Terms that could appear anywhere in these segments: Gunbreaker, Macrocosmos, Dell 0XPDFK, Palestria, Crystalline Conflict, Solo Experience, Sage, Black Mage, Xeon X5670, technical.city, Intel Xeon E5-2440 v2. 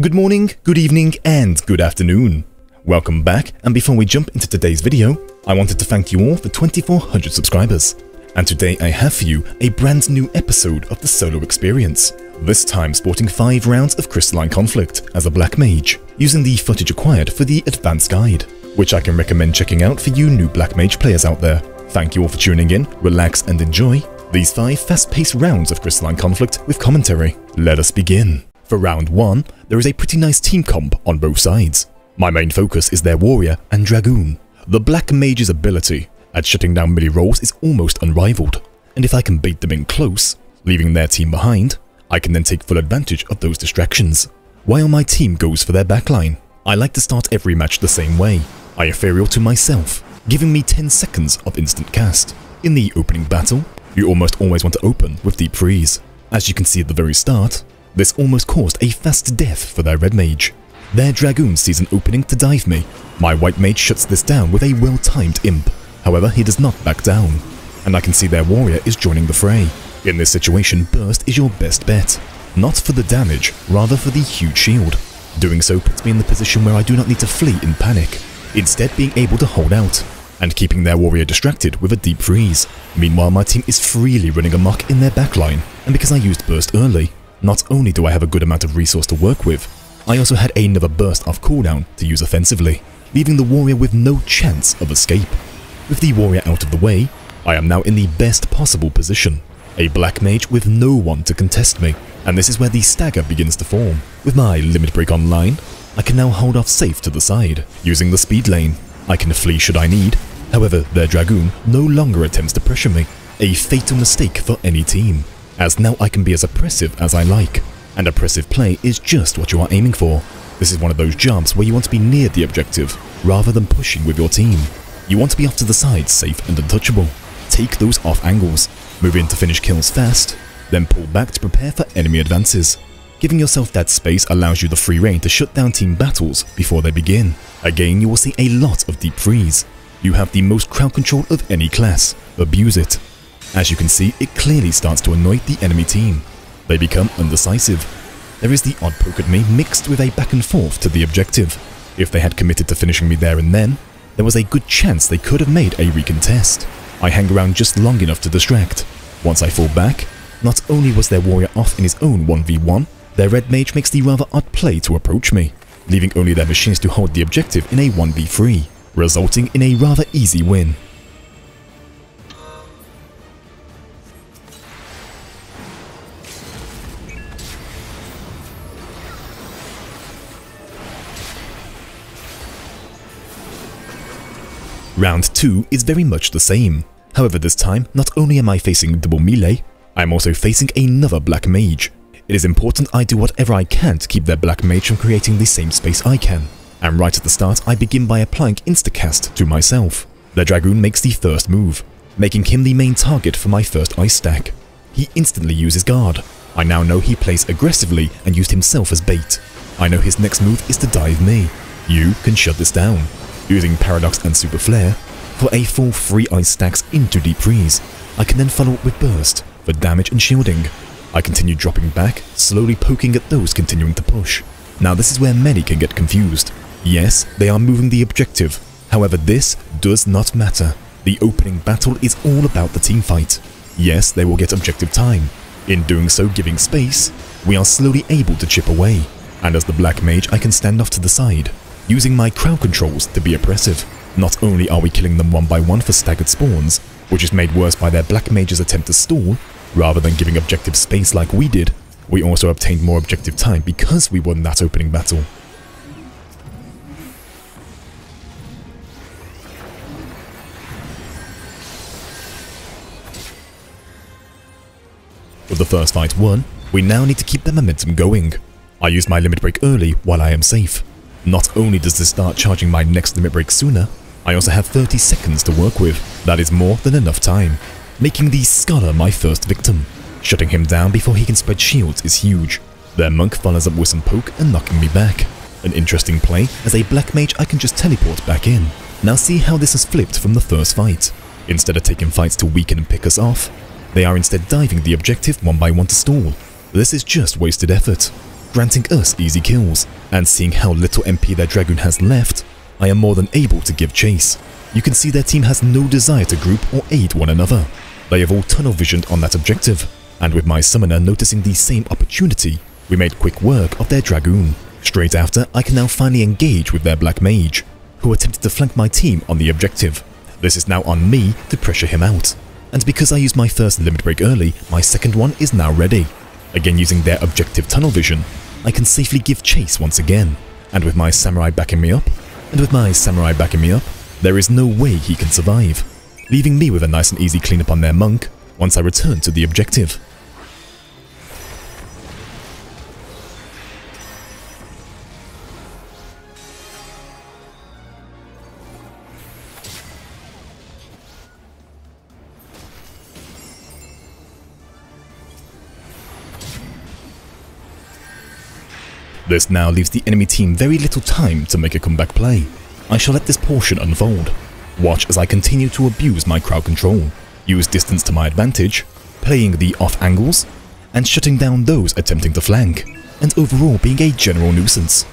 Good morning, good evening, and good afternoon. Welcome back, and before we jump into today's video, I wanted to thank you all for 2,400 subscribers. And today I have for you a brand new episode of the Solo Experience, this time sporting 5 rounds of Crystalline Conflict as a Black Mage, using the footage acquired for the Advanced Guide, which I can recommend checking out for you new Black Mage players out there. Thank you all for tuning in, relax and enjoy these 5 fast-paced rounds of Crystalline Conflict with commentary. Let us begin. For round 1, there is a pretty nice team comp on both sides. My main focus is their warrior and dragoon. The Black Mage's ability at shutting down melee rolls is almost unrivaled, and if I can bait them in close, leaving their team behind, I can then take full advantage of those distractions, while my team goes for their backline. I like to start every match the same way, Iaferio to myself, giving me 10 seconds of instant cast. In the opening battle, you almost always want to open with Deep Freeze. As you can see at the very start, this almost caused a fast death for their red mage. Their dragoon sees an opening to dive me. My white mage shuts this down with a well-timed imp. However, he does not back down, and I can see their warrior is joining the fray. In this situation, burst is your best bet. Not for the damage, rather for the huge shield. Doing so puts me in the position where I do not need to flee in panic, instead being able to hold out, and keeping their warrior distracted with a deep freeze. Meanwhile, my team is freely running amok in their backline, and because I used burst early, not only do I have a good amount of resource to work with, I also had another burst off cooldown to use offensively, leaving the warrior with no chance of escape. With the warrior out of the way, I am now in the best possible position, a black mage with no one to contest me, and this is where the stagger begins to form. With my limit break online, I can now hold off safe to the side, using the speed lane. I can flee should I need, however their dragoon no longer attempts to pressure me, a fatal mistake for any team, as now I can be as oppressive as I like, and oppressive play is just what you are aiming for. This is one of those jobs where you want to be near the objective, rather than pushing with your team. You want to be off to the side, safe and untouchable. Take those off angles, move in to finish kills fast, then pull back to prepare for enemy advances. Giving yourself that space allows you the free rein to shut down team battles before they begin. Again, you will see a lot of deep freeze. You have the most crowd control of any class, abuse it. As you can see, it clearly starts to annoy the enemy team. They become undecisive. There is the odd poke at me mixed with a back and forth to the objective. If they had committed to finishing me there and then, there was a good chance they could have made a recontest. I hang around just long enough to distract. Once I fall back, not only was their warrior off in his own 1v1, their red mage makes the rather odd play to approach me, leaving only their machines to hold the objective in a 1v3, resulting in a rather easy win. Round 2 is very much the same, however this time not only am I facing double melee, I am also facing another black mage. It is important I do whatever I can to keep their black mage from creating the same space I can, and right at the start I begin by applying instacast to myself. Their dragoon makes the first move, making him the main target for my first ice stack. He instantly uses guard. I now know he plays aggressively and used himself as bait. I know his next move is to dive me. You can shut this down, using Paradox and Super Flare for a full 3 ice stacks into Deep Freeze. I can then follow up with Burst for damage and shielding. I continue dropping back, slowly poking at those continuing to push. Now this is where many can get confused. Yes, they are moving the objective, however this does not matter. The opening battle is all about the team fight. Yes, they will get objective time. In doing so, giving space, we are slowly able to chip away, and as the Black Mage I can stand off to the side, using my crowd controls to be oppressive. Not only are we killing them one by one for staggered spawns, which is made worse by their black mage's attempt to stall, rather than giving objective space like we did, we also obtained more objective time because we won that opening battle. With the first fight won, we now need to keep the momentum going. I use my limit break early while I am safe. Not only does this start charging my next limit break sooner, I also have 30 seconds to work with. That is more than enough time. Making the Scholar my first victim, shutting him down before he can spread shields is huge. Their monk follows up with some poke and knocking me back. An interesting play, as a black mage I can just teleport back in. Now see how this has flipped from the first fight. Instead of taking fights to weaken and pick us off, they are instead diving the objective one by one to stall. This is just wasted effort. granting us easy kills, and seeing how little MP their dragoon has left, I am more than able to give chase. You can see their team has no desire to group or aid one another. They have all tunnel visioned on that objective, and with my summoner noticing the same opportunity, we made quick work of their dragoon. Straight after, I can now finally engage with their Black Mage, who attempted to flank my team on the objective. This is now on me to pressure him out. And because I used my first limit break early, my second one is now ready. Again using their objective tunnel vision, I can safely give chase once again. And with my samurai backing me up, there is no way he can survive, leaving me with a nice and easy cleanup on their monk once I return to the objective. This now leaves the enemy team very little time to make a comeback play. I shall let this portion unfold. Watch as I continue to abuse my crowd control, use distance to my advantage, playing the off angles, and shutting down those attempting to flank, and overall being a general nuisance.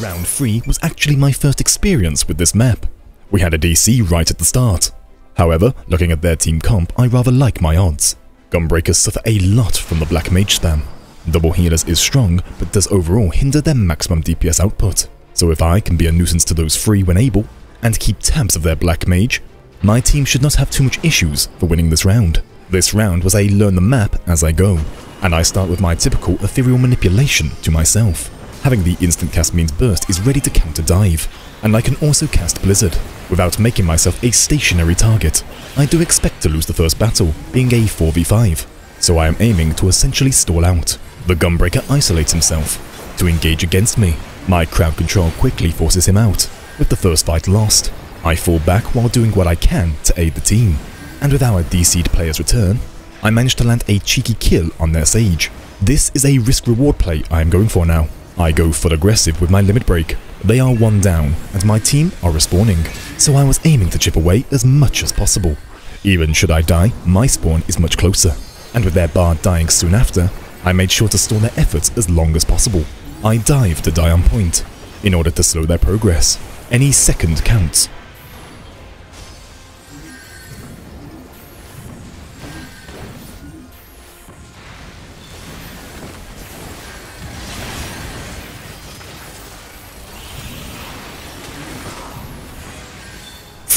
Round 3 was actually my first experience with this map. We had a DC right at the start. However, looking at their team comp, I rather like my odds. Gunbreakers suffer a lot from the Black Mage spam. Double Healers is strong, but does overall hinder their maximum DPS output. So if I can be a nuisance to those three when able, and keep tabs of their Black Mage, my team should not have too much issues for winning this round. This round was a learn the map as I go, and I start with my typical ethereal manipulation to myself. Having the instant cast means burst is ready to counter dive, and I can also cast Blizzard, without making myself a stationary target. I do expect to lose the first battle, being a 4v5, so I am aiming to essentially stall out. The Gunbreaker isolates himself to engage against me. My crowd control quickly forces him out. With the first fight lost, I fall back while doing what I can to aid the team, and with our DC'd player's return, I manage to land a cheeky kill on their Sage. This is a risk-reward play I am going for now. I go full aggressive with my limit break. They are one down, and my team are respawning, so I was aiming to chip away as much as possible. Even should I die, my spawn is much closer, and with their bard dying soon after, I made sure to stall their efforts as long as possible. I dive to die on point, in order to slow their progress. Any second counts.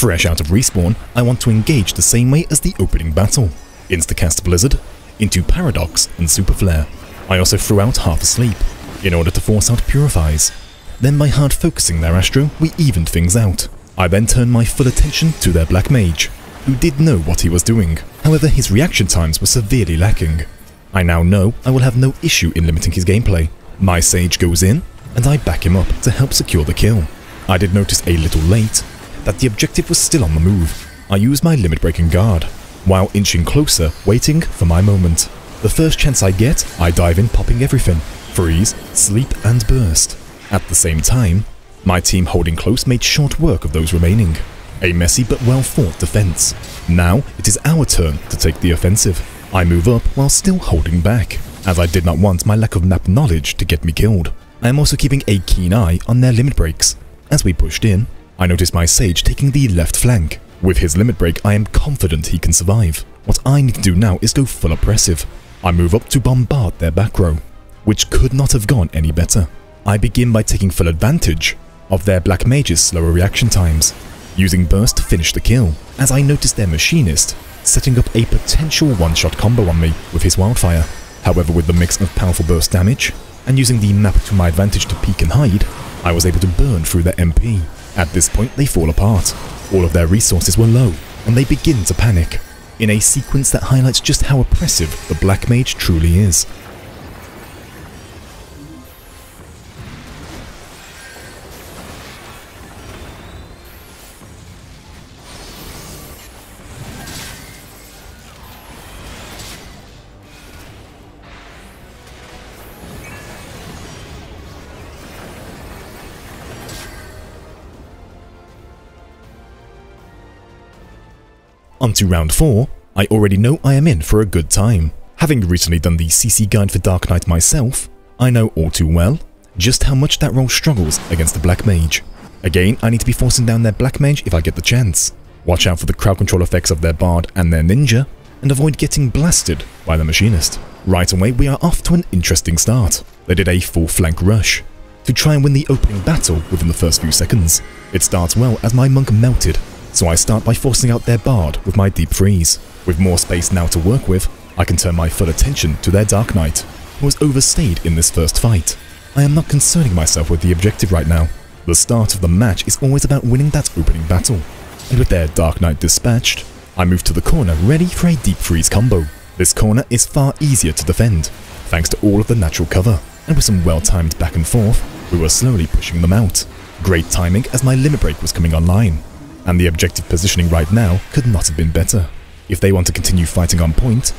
Fresh out of respawn, I want to engage the same way as the opening battle. Instacast Blizzard into Paradox and Superflare. I also threw out Half Asleep in order to force out Purifies. Then by hard focusing their Astro, we evened things out. I then turned my full attention to their Black Mage, who did know what he was doing. However, his reaction times were severely lacking. I now know I will have no issue in limiting his gameplay. My Sage goes in, and I back him up to help secure the kill. I did notice a little late that the objective was still on the move. I used my limit-breaking guard, while inching closer, waiting for my moment. The first chance I get, I dive in, popping everything. Freeze, sleep, and burst. At the same time, my team holding close made short work of those remaining. A messy but well-fought defense. Now it is our turn to take the offensive. I move up while still holding back, as I did not want my lack of map knowledge to get me killed. I am also keeping a keen eye on their limit breaks. As we pushed in, I noticed my Sage taking the left flank. With his limit break, I am confident he can survive. What I need to do now is go full oppressive. I move up to bombard their back row, which could not have gone any better. I begin by taking full advantage of their Black Mage's slower reaction times, using burst to finish the kill, as I noticed their Machinist setting up a potential one-shot combo on me with his Wildfire. However, with the mix of powerful burst damage and using the map to my advantage to peek and hide, I was able to burn through their MP. At this point, they fall apart. All of their resources were low, and they begin to panic, in a sequence that highlights just how oppressive the Black Mage truly is. Onto round 4, I already know I am in for a good time. Having recently done the CC guide for Dark Knight myself, I know all too well just how much that role struggles against the Black Mage. Again, I need to be forcing down their Black Mage if I get the chance. Watch out for the crowd control effects of their Bard and their Ninja, and avoid getting blasted by the Machinist. Right away, we are off to an interesting start. They did a full flank rush to try and win the opening battle within the first few seconds. It starts well as my Monk melted, so I start by forcing out their Bard with my Deep Freeze. With more space now to work with, I can turn my full attention to their Dark Knight, who has overstayed in this first fight. I am not concerning myself with the objective right now. The start of the match is always about winning that opening battle, and with their Dark Knight dispatched, I move to the corner ready for a Deep Freeze combo. This corner is far easier to defend, thanks to all of the natural cover, and with some well-timed back and forth, we were slowly pushing them out. Great timing as my limit break was coming online, and the objective positioning right now could not have been better. If they want to continue fighting on point,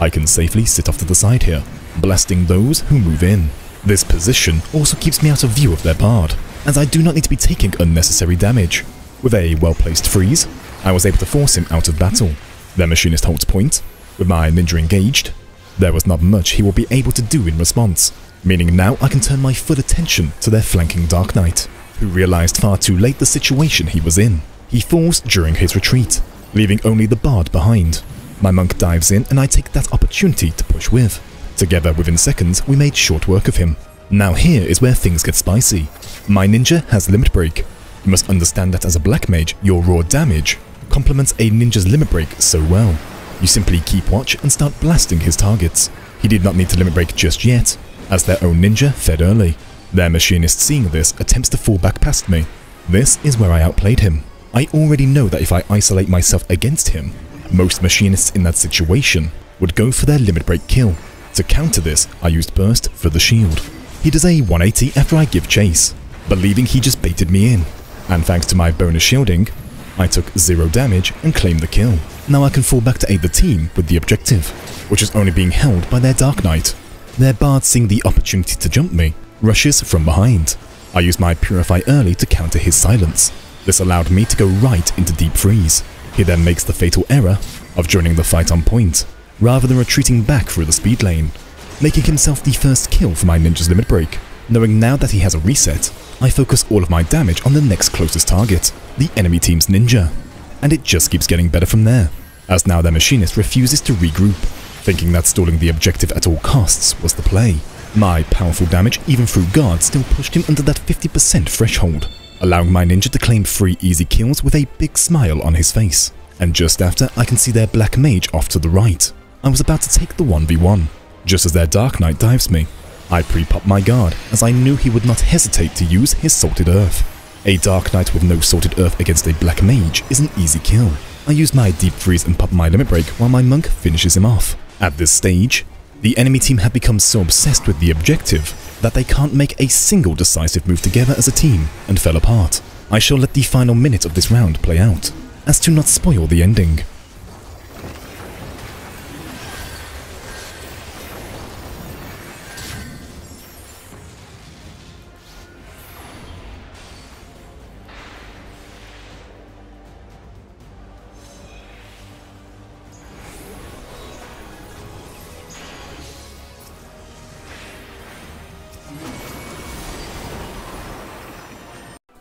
I can safely sit off to the side here, blasting those who move in. This position also keeps me out of view of their Bard, as I do not need to be taking unnecessary damage. With a well-placed freeze, I was able to force him out of battle. Their Machinist holds point. With my Ninja engaged, there was not much he will be able to do in response, meaning now I can turn my full attention to their flanking Dark Knight, who realized far too late the situation he was in. He falls during his retreat, leaving only the Bard behind. My Monk dives in and I take that opportunity to push with. Together within seconds, we made short work of him. Now here is where things get spicy. My Ninja has limit break. You must understand that as a Black Mage, your raw damage complements a Ninja's limit break so well. You simply keep watch and start blasting his targets. He did not need to limit break just yet, as their own Ninja fed early. Their Machinist, seeing this, attempts to fall back past me. This is where I outplayed him. I already know that if I isolate myself against him, most Machinists in that situation would go for their limit break kill. To counter this, I used burst for the shield. He does a 180 after I give chase, believing he just baited me in, and thanks to my bonus shielding, I took 0 damage and claimed the kill. Now I can fall back to aid the team with the objective, which is only being held by their Dark Knight. Their Bard, seeing the opportunity to jump me, rushes from behind. I use my Purify early to counter his silence. This allowed me to go right into Deep Freeze. He then makes the fatal error of joining the fight on point, rather than retreating back through the speed lane, making himself the first kill for my Ninja's limit break. Knowing now that he has a reset, I focus all of my damage on the next closest target, the enemy team's Ninja, and it just keeps getting better from there, as now their Machinist refuses to regroup, thinking that stalling the objective at all costs was the play. My powerful damage, even through guard, still pushed him under that 50% threshold, allowing my ninja to claim 3 easy kills with a big smile on his face. And just after, I can see their Black Mage off to the right. I was about to take the 1v1, just as their Dark Knight dives me. I pre-popped my guard, as I knew he would not hesitate to use his Salted Earth. A Dark Knight with no Salted Earth against a Black Mage is an easy kill. I used my Deep Freeze and popped my Limit Break while my Monk finishes him off. At this stage, the enemy team have become so obsessed with the objective that they can't make a single decisive move together as a team and fell apart. I shall let the final minute of this round play out, as to not spoil the ending.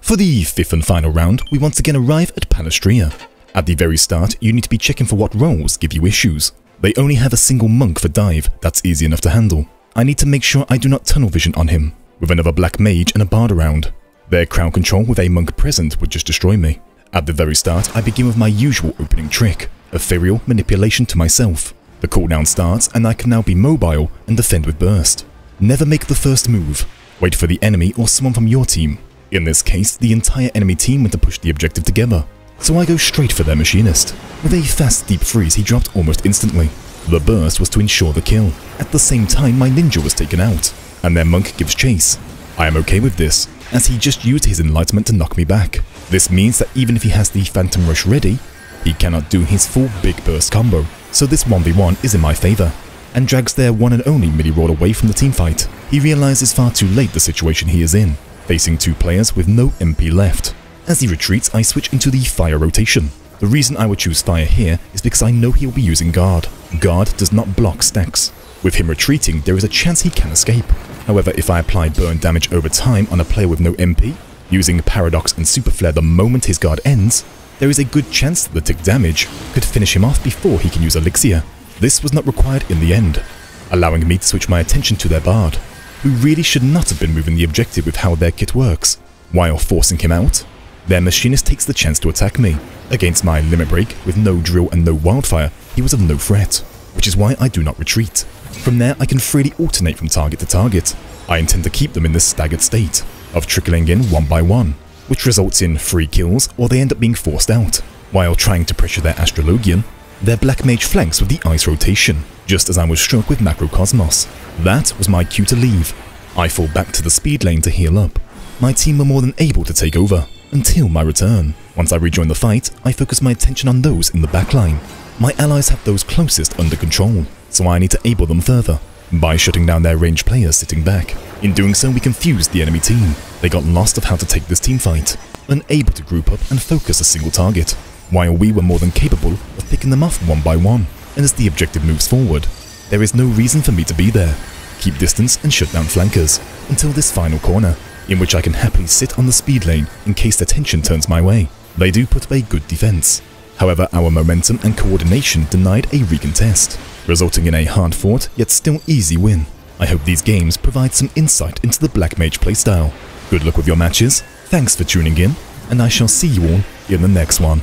For the 5th and final round, we once again arrive at Palestria. At the very start, you need to be checking for what rolls give you issues. They only have a single monk for dive, that's easy enough to handle. I need to make sure I do not tunnel vision on him, with another Black Mage and a bard around. Their crowd control with a monk present would just destroy me. At the very start, I begin with my usual opening trick, ethereal manipulation to myself. The cooldown starts and I can now be mobile and defend with burst. Never make the first move. Wait for the enemy or someone from your team. In this case, the entire enemy team went to push the objective together, so I go straight for their machinist. With a fast deep freeze, he dropped almost instantly. The burst was to ensure the kill. At the same time, my ninja was taken out, and their monk gives chase. I am okay with this, as he just used his enlightenment to knock me back. This means that even if he has the Phantom Rush ready, he cannot do his full big burst combo, so this 1v1 is in my favor, and drags their one and only midi-roll away from the teamfight. He realizes far too late the situation he is in, facing 2 players with no MP left. As he retreats, I switch into the fire rotation. The reason I would choose fire here is because I know he'll be using guard. Guard does not block stacks. With him retreating, there is a chance he can escape. However, if I apply burn damage over time on a player with no MP, using Paradox and Super Flare the moment his guard ends, there is a good chance that the tick damage could finish him off before he can use Elixir. This was not required in the end, allowing me to switch my attention to their bard, who really should not have been moving the objective with how their kit works. While forcing him out, their machinist takes the chance to attack me. Against my Limit Break, with no drill and no wildfire, he was of no threat, which is why I do not retreat. From there, I can freely alternate from target to target. I intend to keep them in this staggered state of trickling in one by one, which results in 3 kills or they end up being forced out. While trying to pressure their Astrologian, their Black Mage flanks with the ice rotation, just as I was struck with Macrocosmos. That was my cue to leave. I fall back to the speed lane to heal up. My team were more than able to take over, until my return. Once I rejoin the fight, I focus my attention on those in the backline. My allies have those closest under control, so I need to able them further, by shutting down their ranged players sitting back. In doing so, we confused the enemy team. They got lost of how to take this team fight, unable to group up and focus a single target, while we were more than capable of picking them off one by one. And as the objective moves forward, there is no reason for me to be there. Keep distance and shut down flankers, until this final corner, in which I can happily sit on the speed lane in case their tension turns my way. They do put up a good defense. However, our momentum and coordination denied a recontest, resulting in a hard-fought yet still easy win. I hope these games provide some insight into the Black Mage playstyle. Good luck with your matches, thanks for tuning in, and I shall see you all in the next one.